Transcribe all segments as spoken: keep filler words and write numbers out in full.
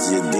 You dig?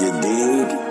You dig?